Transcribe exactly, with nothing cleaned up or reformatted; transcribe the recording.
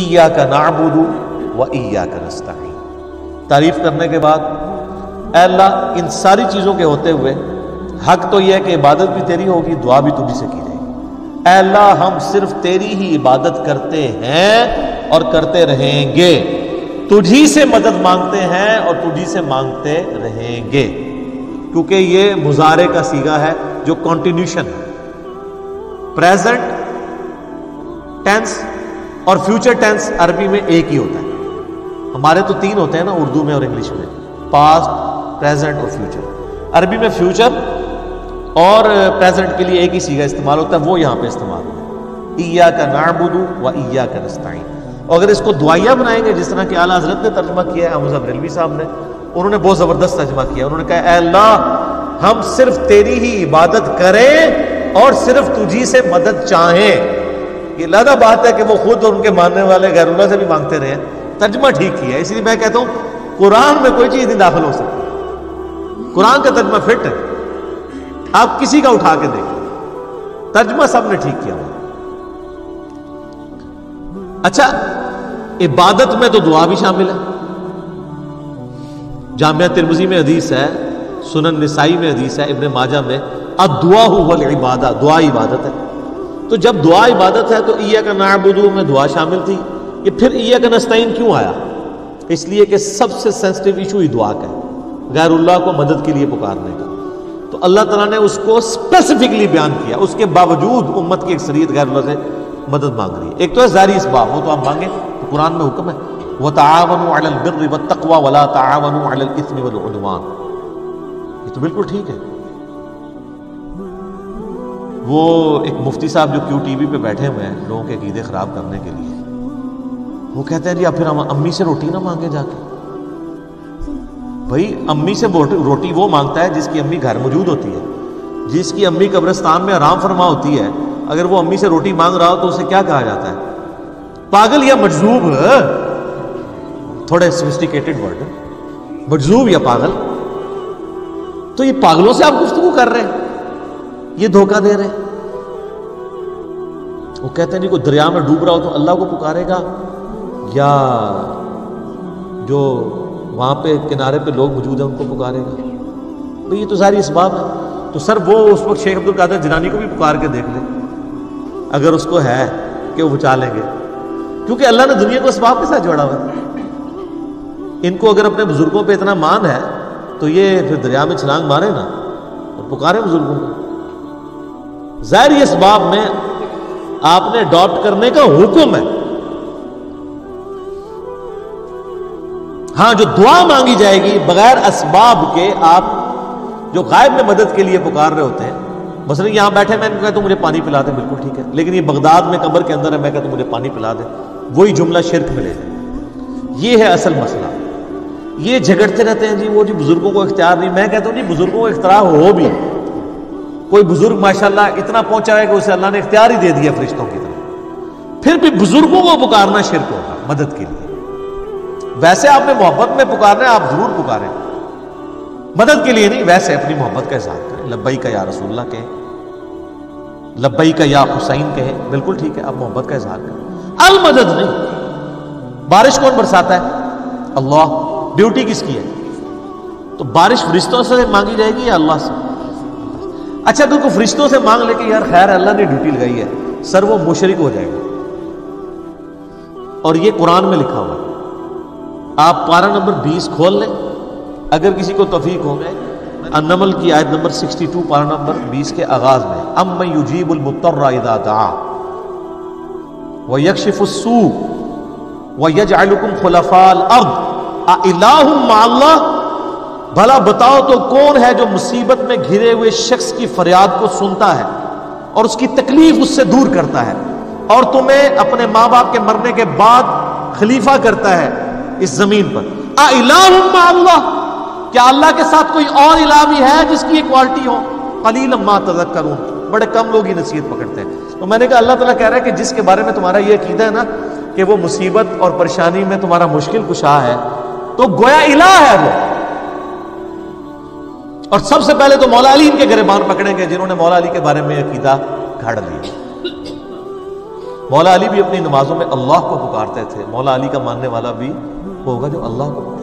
इय्याका नअबुदु व इय्याका नस्तईन। तारीफ करने के बाद अल्लाह इन सारी चीज़ों के होते हुए हक तो यह है कि इबादत भी तेरी होगी, दुआ भी तुझी से की जाएगी। अल्लाह हम सिर्फ तेरी ही इबादत करते हैं और करते रहेंगे, तुझी से मदद मांगते हैं और तुझी से मांगते रहेंगे, क्योंकि ये मुजारे का सीगा है जो कॉन्टिन्यूशन है। प्रेजेंट टेंस और फ्यूचर टेंस अरबी में एक ही होता है। हमारे तो तीन होते हैं ना उर्दू में और इंग्लिश में, पास्ट, प्रेजेंट और फ्यूचर। अरबी में फ्यूचर और प्रेजेंट के लिए एक ही सीगा इस्तेमाल होता है, वो यहाँ पे इस्तेमाल होता है, इय्याका नअबुदु व इय्याका नस्तईन। और अगर इसको दुआया बनाएंगे जिस तरह के आला हजरत ने तर्जमा किया है, अहमद बरेलवी साहब ने, उन्होंने बहुत ज़बरदस्त तर्जमा किया। उन्होंने कहा ऐ अल्लाह हम सिर्फ तेरी ही इबादत करें और सिर्फ तुझी से मदद चाहें। ये लादा बात है कि वो खुद और उनके मानने वाले गैरुल्लाह से भी मांगते रहे। तर्जमा ठीक किया है, इसलिए मैं कहता हूँ कुरान में कोई चीज़ नहीं दाखिल हो सकती, कुरान का तर्जमा फिट है, आप किसी का उठा के देखिए, तर्जमा सब ने ठीक किया। अच्छा, इबादत में तो दुआ भी शामिल है। जामिया तिरमिज़ी में हदीस है, सुनन निसाई में हदीस है, इब्ने माजा में, अब दुआ हुआ इबादा, दुआ इबादत है। तो जब दुआ इबादत है तो इय्याका नअबुदु में दुआ शामिल थी, ये फिर इय्याका नस्तईन क्यों आया? इसलिए कि सबसे सेंसिटिव इशू ही दुआ का है, गैरुल्लाह को मदद के लिए पुकारने का। तो अल्लाह ताला ने उसको स्पेसिफिकली बयान किया, उसके बावजूद उम्मत की अक्सरियत गैरुल्लाह से मदद मांग रही है। एक तो है जारी इसबाब, वो तो आप मांगे तो कुरान में हुक्म है, व तआवनु अलल बिर्रि वत तक़वा वला तआवनु अलल इस्मि वल उद्वान, ये तो बिल्कुल ठीक है। वो एक मुफ्ती साहब जो क्यू टीवी पे बैठे हुए हैं लोगों के अकीदे ख़राब करने के लिए, वो कहते हैं जी आप फिर हम अम्मी से रोटी ना मांगे जाके। भाई अम्मी से रोटी वो मांगता है जिसकी अम्मी घर मौजूद होती है, जिसकी अम्मी कब्रिस्तान में आराम फरमा होती है। अगर वो अम्मी से रोटी मांग रहा हो तो उसे क्या कहा जाता है? पागल या मजलूब, थोड़े सोफिस्टिकेटेड वर्ड, मजलूब या पागल। तो ये पागलों से आप गुफ्तगू कर रहे हैं, ये धोखा दे रहे। वो कहते हैं जी कोई दरिया में डूब रहा हो तो अल्लाह को पुकारेगा, या जो वहां पे किनारे पे लोग मौजूद हैं उनको पुकारेगा? भाई तो ये तो सारी इसबाब है। तो सर वो उस वक्त शेख अब्दुल कादिर जिलानी को भी पुकार के देख ले, अगर उसको है कि वो बचा लेंगे, क्योंकि अल्लाह ने दुनिया को इसबाब के साथ जोड़ा हुआ है। इनको अगर अपने बुजुर्गों पर इतना मान है तो ये फिर दरिया में छलांग मारे ना और पुकारें बुजुर्गों को। ज़ाहिर इस बाब में आपने अडॉप्ट करने का हुक्म है। हाँ, जो दुआ मांगी जाएगी बगैर असबाब के, आप जो गायब में मदद के लिए पुकार रहे होते हैं, मसलन यहां बैठे मैंने कहा तो मुझे पानी पिला दे, बिल्कुल ठीक है, लेकिन ये बगदाद में कब्र के अंदर है, मैं कहता तो मुझे पानी पिला दे, वही जुमला शिरक में ले जाए। ये है असल मसला। ये झगड़ते रहते हैं जी वो जी बुजुर्गों को इख्तियार नहीं। मैं कहता हूँ जी बुजुर्गों को इख्तियार हो भी, कोई बुजुर्ग माशाल्लाह इतना पहुंचा है कि उसे अल्लाह ने इख्तियार ही दे दिया फरिश्तों की तरह, फिर भी बुजुर्गों को पुकारना शिरक होगा मदद के लिए। वैसे आपने मोहब्बत में पुकारना है, आप जरूर पुकारें, मदद के लिए नहीं, वैसे अपनी मोहब्बत का इजहार करें, लब्बैक या रसूलल्लाह कहें, लब्बैक या हुसैन कहें, बिल्कुल ठीक है, आप मोहब्बत का इजहार करें, अल मदद नहीं। बारिश कौन बरसाता है? अल्लाह। ड्यूटी किसकी है? तो बारिश फरिश्तों से मांगी जाएगी या अल्लाह से? अच्छा, अगर कोई फरिश्तों से मांग लेके यार खैर अल्लाह ने ड्यूटी लगाई है, सर वो मुशरिक हो जाएगा, और ये कुरान में लिखा हुआ है। आप पारा नंबर बीस खोल लें अगर किसी को तौफीक हो गए, अन्नमल की आयत नंबर बासठ पारा नंबर बीस के आगाज में, अम्मन युजीबुल मुत्तर्रा इज़ा दआ व यक्शिफुस सू व यजअलुकुम खुलफाअल अर्द अ इलाहुम मअल्लाह, भला बताओ तो कौन है जो मुसीबत में घिरे हुए शख्स की फरियाद को सुनता है और उसकी तकलीफ उससे दूर करता है और तुम्हें अपने माँ बाप के मरने के बाद खलीफा करता है इस जमीन पर। आ इलाहुम मा अल्लाह, क्या अल्लाह के साथ कोई और इलाह भी है जिसकी ये क्वालिटी हो? कलीलन मा तज़क्करून, बड़े कम लोग ही नसीहत पकड़ते हैं। तो मैंने कहा अल्लाह ताला कह रहा है कि जिसके बारे में तुम्हारा ये अकीदा है ना कि वो मुसीबत और परेशानी में तुम्हारा मुश्किल कुशा है, तो गोया इलाह है वो। और सबसे पहले तो मौला अली इनके गिरबान पकड़ेंगे जिन्होंने मौला अली के बारे में अकीदा घड़ लिया। मौला अली भी अपनी नमाजों में अल्लाह को पुकारते थे। मौला अली का मानने वाला भी होगा जो अल्लाह को